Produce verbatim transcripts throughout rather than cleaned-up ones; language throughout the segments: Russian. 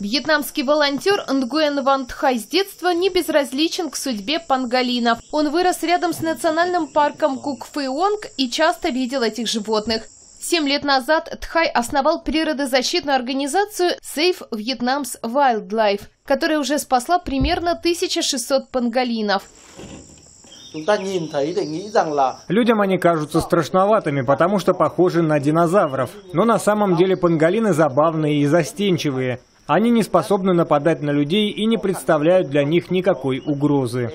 Вьетнамский волонтер Нгуэн Ван Тхай с детства не безразличен к судьбе панголинов. Он вырос рядом с национальным парком Кук-Фэ-Онг и часто видел этих животных. Семь лет назад Тхай основал природозащитную организацию Save Vietnam's Wildlife, которая уже спасла примерно тысячу шестьсот панголинов. Людям они кажутся страшноватыми, потому что похожи на динозавров. Но на самом деле панголины забавные и застенчивые. Они не способны нападать на людей и не представляют для них никакой угрозы.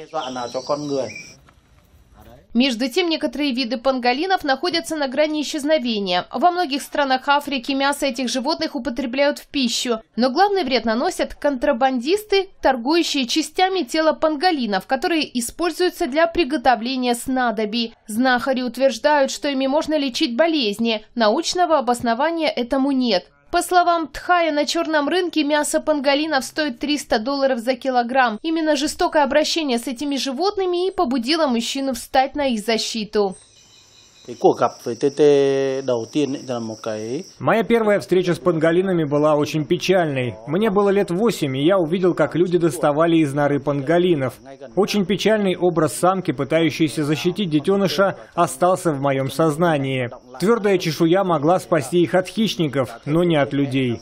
Между тем, некоторые виды панголинов находятся на грани исчезновения. Во многих странах Африки мясо этих животных употребляют в пищу. Но главный вред наносят контрабандисты, торгующие частями тела панголинов, которые используются для приготовления снадобий. Знахари утверждают, что ими можно лечить болезни. Научного обоснования этому нет. По словам Тхая, на черном рынке мясо панголинов стоит триста долларов за килограмм. Именно жестокое обращение с этими животными и побудило мужчину встать на их защиту. Моя первая встреча с панголинами была очень печальной. Мне было лет восемь, и я увидел, как люди доставали из норы панголинов. Очень печальный образ самки, пытающейся защитить детеныша, остался в моем сознании. Твердая чешуя могла спасти их от хищников, но не от людей.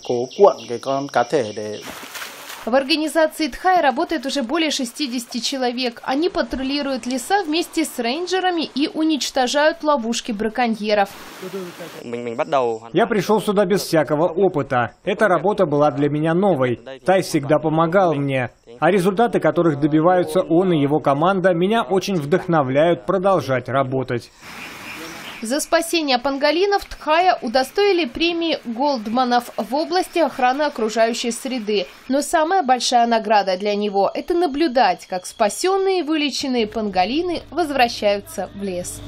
В организации Тхай работает уже более шестидесяти человек. Они патрулируют леса вместе с рейнджерами и уничтожают ловушки браконьеров. Я пришел сюда без всякого опыта. Эта работа была для меня новой. Тай всегда помогал мне. А результаты, которых добиваются он и его команда, меня очень вдохновляют продолжать работать. За спасение панголинов Тхая удостоили премии Голдманов в области охраны окружающей среды. Но самая большая награда для него – это наблюдать, как спасенные и вылеченные панголины возвращаются в лес.